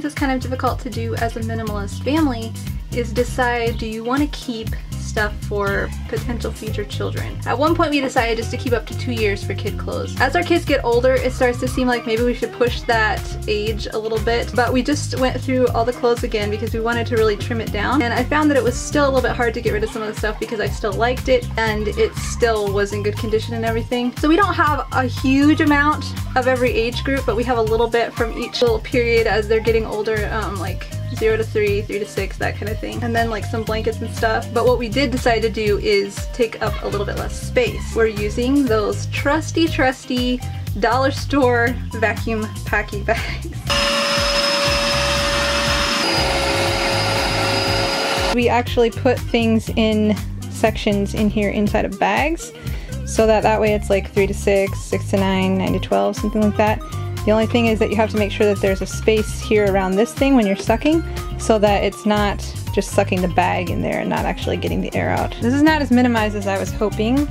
think that's kind of difficult to do as a minimalist family is decide, do you want to keep stuff for potential future children? At one point we decided just to keep up to 2 years for kid clothes. As our kids get older, it starts to seem like maybe we should push that age a little bit, but we just went through all the clothes again because we wanted to really trim it down, and I found that it was still a little bit hard to get rid of some of the stuff because I still liked it and it still was in good condition and everything. So we don't have a huge amount of every age group, but we have a little bit from each little period as they're getting older, like 0 to 3, 3 to 6, that kind of thing. And then like some blankets and stuff. But what we did decide to do is take up a little bit less space. We're using those trusty dollar store vacuum packing bags. We actually put things in sections in here inside of bags, so that way it's like 3 to 6, 6 to 9, 9 to 12, something like that. The only thing is that you have to make sure that there's a space here around this thing when you're sucking, so that it's not just sucking the bag in there and not actually getting the air out. This is not as minimized as I was hoping.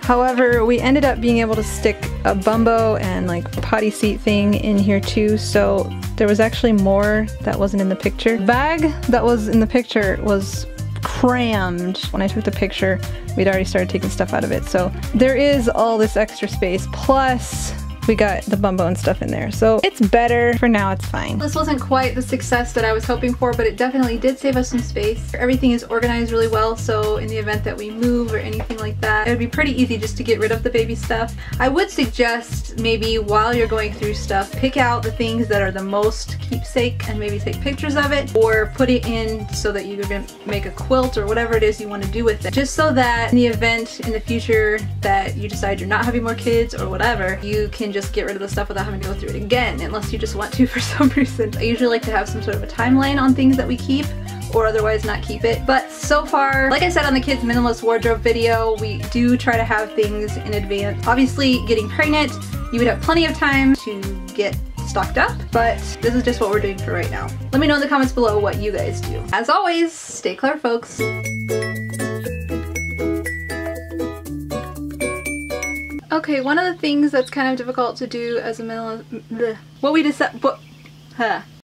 However, we ended up being able to stick a bumbo and like potty seat thing in here too, so there was actually more that wasn't in the picture. The bag that was in the picture was crammed. When I took the picture, we'd already started taking stuff out of it, so there is all this extra space, plus we got the bumbo and stuff in there, so it's better. For now, it's fine. This wasn't quite the success that I was hoping for, but it definitely did save us some space. Everything is organized really well, so in the event that we move or anything like that, it would be pretty easy just to get rid of the baby stuff. I would suggest maybe while you're going through stuff, pick out the things that are the most keepsake and maybe take pictures of it, or put it in so that you can make a quilt or whatever it is you want to do with it, just so that in the event in the future that you decide you're not having more kids or whatever, you can just get rid of the stuff without having to go through it again, unless you just want to for some reason. I usually like to have some sort of a timeline on things that we keep or otherwise not keep it. But so far, like I said on the kids minimalist wardrobe video, we do try to have things in advance. Obviously, getting pregnant, you would have plenty of time to get stocked up, but this is just what we're doing for right now. Let me know in the comments below what you guys do. As always, stay clair, folks. Okay, one of the things that's kind of difficult to do as a minimalist, what we decided,